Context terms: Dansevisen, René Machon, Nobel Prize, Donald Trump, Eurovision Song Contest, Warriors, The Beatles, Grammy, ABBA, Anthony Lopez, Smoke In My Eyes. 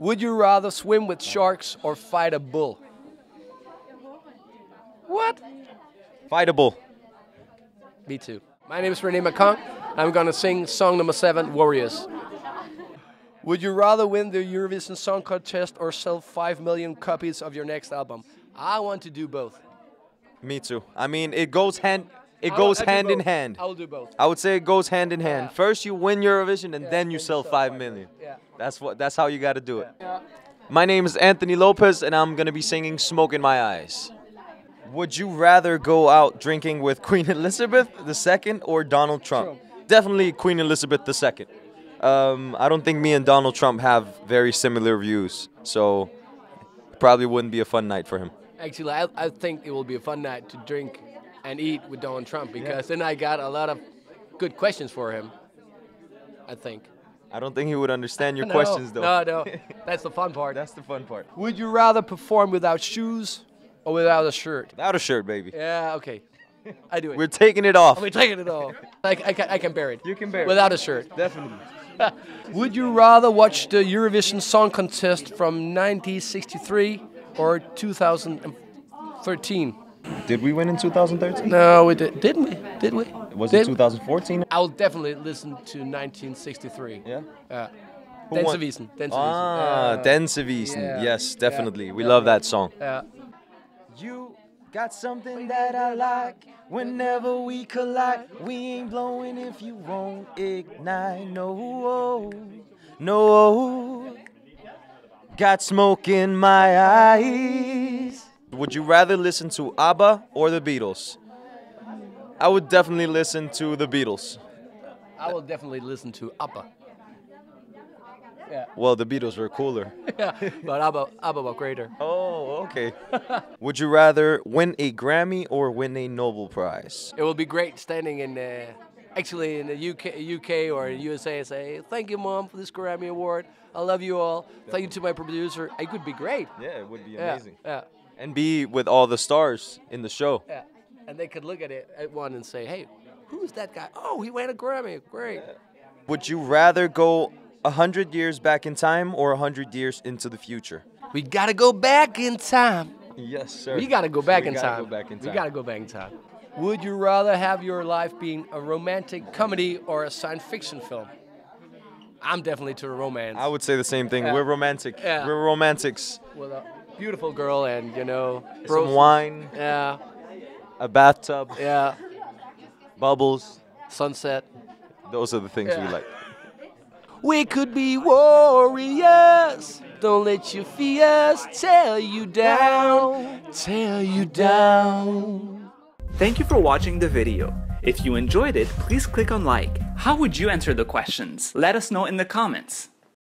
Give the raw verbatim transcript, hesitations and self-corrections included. Would you rather swim with sharks or fight a bull? What? Fight a bull. Me too. My name is René Machon. I'm gonna sing song number seven, Warriors. Would you rather win the Eurovision Song Contest or sell five million copies of your next album? I want to do both. Me too. I mean, it goes hand it goes hand in hand. I will do both. I would say it goes hand in hand. Yeah. First you win Eurovision and yeah, then you sell five million. Yeah. That's what that's how you gotta do it. Yeah. My name is Anthony Lopez and I'm gonna be singing Smoke In My Eyes. Would you rather go out drinking with Queen Elizabeth the Second or Donald Trump? Trump. Definitely Queen Elizabeth the Second. Um, I don't think me and Donald Trump have very similar views, so it probably wouldn't be a fun night for him. Actually, I, I think it will be a fun night to drink and eat with Donald Trump because yeah. Then I got a lot of good questions for him, I think. I don't think he would understand your no, questions, though. No, no. That's the fun part. That's the fun part. Would you rather perform without shoes or without a shirt? Without a shirt, baby. Yeah, okay. I do it. We're taking it off. We're taking it off. I, I, can, I can bear it. You can bear it. Without a shirt. Definitely. Would you rather watch the Eurovision Song Contest from nineteen sixty-three or two thousand thirteen? Did we win in two thousand thirteen? No, we did. Didn't we? Did we? Was did it two thousand fourteen? I'll definitely listen to nineteen sixty-three. Yeah? Uh, Dansevisen. Dansevisen. Ah, uh, Dansevisen. Yeah. Yes, definitely. Yeah. We love that song. Yeah. You got something that I like. Whenever we collide, we ain't blowing if you won't ignite. No, no, got smoke in my eyes. Would you rather listen to ABBA or the Beatles? I would definitely listen to the Beatles. I will definitely listen to ABBA. Yeah. Well, the Beatles were cooler. Yeah, but ABBA, ABBA were greater. Oh, okay. Would you rather win a Grammy or win a Nobel Prize? It would be great standing in, uh, actually in the U K, U K or U S A and say, thank you, Mom, for this Grammy Award. I love you all. Definitely. Thank you to my producer. It would be great. Yeah, it would be amazing. Yeah, yeah. And be with all the stars in the show. Yeah, and they could look at it at one and say, hey, who's that guy? Oh, he won a Grammy. Great. Yeah. Would you rather go A hundred years back in time or a hundred years into the future? We gotta go back in time. Yes, sir. We gotta go back, so we in, gotta time. Go back in time. We gotta go back in time. Would you rather have your life being a romantic comedy or a science fiction film? I'm definitely to the romance. I would say the same thing. Yeah. We're romantic. Yeah. We're romantics. With a beautiful girl and, you know, bros. Some wine. Yeah. A bathtub. Yeah. Bubbles. Sunset. Those are the things yeah. we like. We could be warriors, don't let your fears tear you down, tear you down. Thank you for watching the video. If you enjoyed it, please click on like. How would you answer the questions? Let us know in the comments.